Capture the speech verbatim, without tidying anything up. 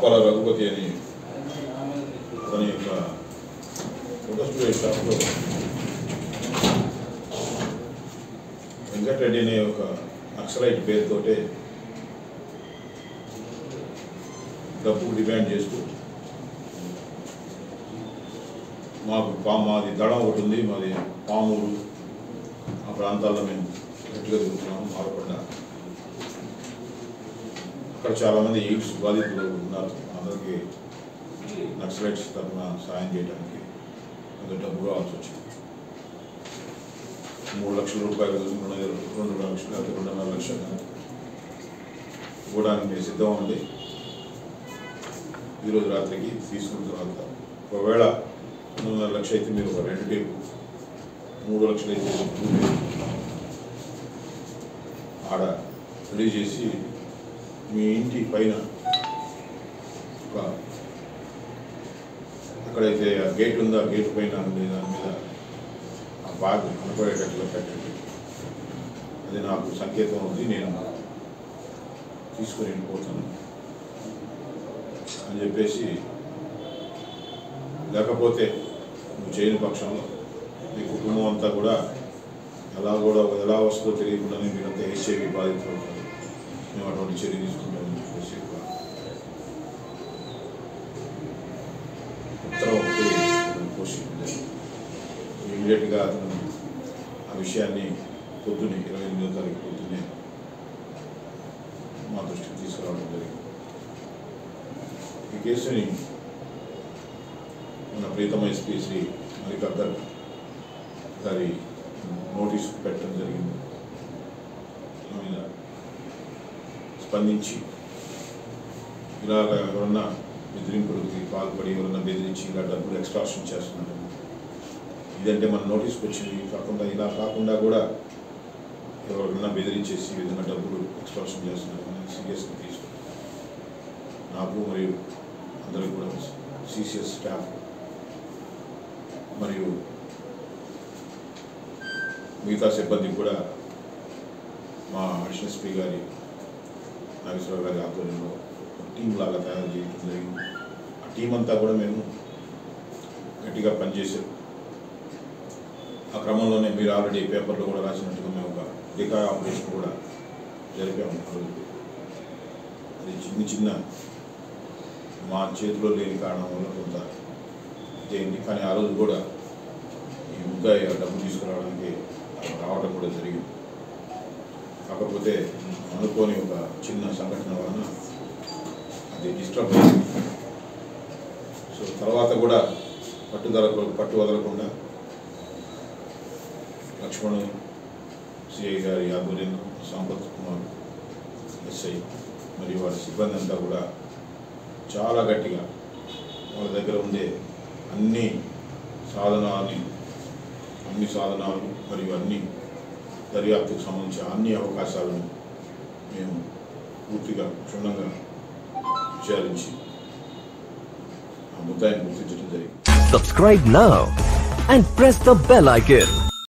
ಅಪ್ಪಲ ರಘುಪತಿಯಲ್ಲಿ ತನ್ನ యొక్క ఫోటోస్టూడియో షాప్లో వెంకటరెడ్డి అనే ఒక నక్సలైట్ పేరుతోటే డబ్బు డిమాండ్ చేస్తూ మాకు పాము మాది దడం ఒకటి ఉంది, మాది పాములు ఆ ప్రాంతాల్లో మేము గట్టిగా తిరుగుతున్నాము. మారకుండా అక్కడ చాలామంది ఎయిడ్స్ బాధితులు ఉన్నారు. అందరికీ నక్సలైట్స్ తరఫున సాయం చేయడానికి కొంత డబ్బు రావాల్సి వచ్చింది. మూడు లక్షల రూపాయలు రెండు లక్షలు అయితే రెండున్నర లక్షలు ఇవ్వడానికి సిద్ధం ఉండి ఈరోజు రాత్రికి తీసుకున్న తర్వాత ఒకవేళ రెండున్నర లక్షలు అయితే మీరు ఒక రెండు టేపు, మూడు లక్షలు అయితే ఆడ రెడీ చేసి మీ ఇంటి పైన ఒక ఎక్కడైతే ఆ గేట్ ఉందో ఆ గేట్ పైన దాని మీద ఆ బాగ్ అనుకోయేటట్లు పెట్టండి. అది నాకు సంకేతం ఉంది, నేను తీసుకుని వెళ్ళిపోతాను అని చెప్పేసి, లేకపోతే నువ్వు చేయని పక్షంలో మీ కుటుంబం అంతా కూడా ఎలా కూడా ఎలా వస్తుందో తెలియకుండానే మీరంతా హెచ్ఐవి బాధితులు ఉంటారు, మేము అటువంటి చర్య తీసుకుంటామని చెప్పేసి ఉత్తరం ఒకటి పోషింది. ఇమీడియట్గా అతను ఆ విషయాన్ని పొద్దున్నే ఇరవై ఎనిమిదో తారీఖు పొద్దున్నే మా దృష్టికి తీసుకురావడం జరిగింది. ఈ కేసుని మన ప్రీతమ ఎస్పీ శ్రీ మణికర్దర్ గారి నోటీస్ పెట్టడం జరిగింది. ఆయన స్పందించి ఇలాగ ఎవరన్నా బెదిరింపులకి పాల్పడి ఎవరన్నా బెదిరించి ఇలా డబ్బులు ఎక్స్ట్రాక్షన్ చేస్తున్నారు, ఇదంటే మన నోటీస్కి వచ్చింది కాకుండా ఇలా కాకుండా కూడా ఎవరన్నా బెదిరించేసి విధంగా డబ్బులు ఎక్స్ట్రాక్షన్ చేస్తున్నారు అని సీరియస్గా తీసుకున్నాను. నాకు మరియు అందరికీ కూడా సిసిఎస్ స్టాఫ్ మరియు మిగతా సిబ్బంది కూడా మా అడిషనల్ ఎస్పీ గారి నాగేశ్వరరావు గారి ఆధ్వర్యంలో టీం లాగా తయారు చేయడం జరిగింది. ఆ టీం అంతా కూడా మేము గట్టిగా పనిచేసాం. ఆ క్రమంలోనే మీరు ఆల్రెడీ పేపర్లో కూడా రాసినట్టుగా మేము ఒక దికా ఆపరేషన్ కూడా జరిపాము. అది చిన్న చిన్న మా చేతిలో లేని కారణం వల్ల కొంత ఇదేంటి, కానీ ఆ రోజు కూడా ఈ ముద్దా డబ్బు తీసుకురావడానికి రావడం కూడా జరిగింది. కాకపోతే అనుకోని ఒక చిన్న సంఘటన వలన అది డిస్టర్బ్ అయింది. సో తర్వాత కూడా పట్టుదల పట్టు వదలకుండా లక్ష్మణ్ సిఐ గారి ఆధ్వర్యంలో సంపత్ కుమార్ ఎస్ఐ మరియు వారి సిబ్బంది అంతా కూడా చాలా గట్టిగా వాళ్ళ దగ్గర ఉండే అన్ని సాధనాలని అన్ని సాధనాలు మరియు అన్ని దర్యాప్తుకు సంబంధించిన అన్ని అవకాశాలను మేము పూర్తిగా క్షుణ్ణంగా విచారించి ఆ ముద్దాయిని గుర్తించడం జరిగింది.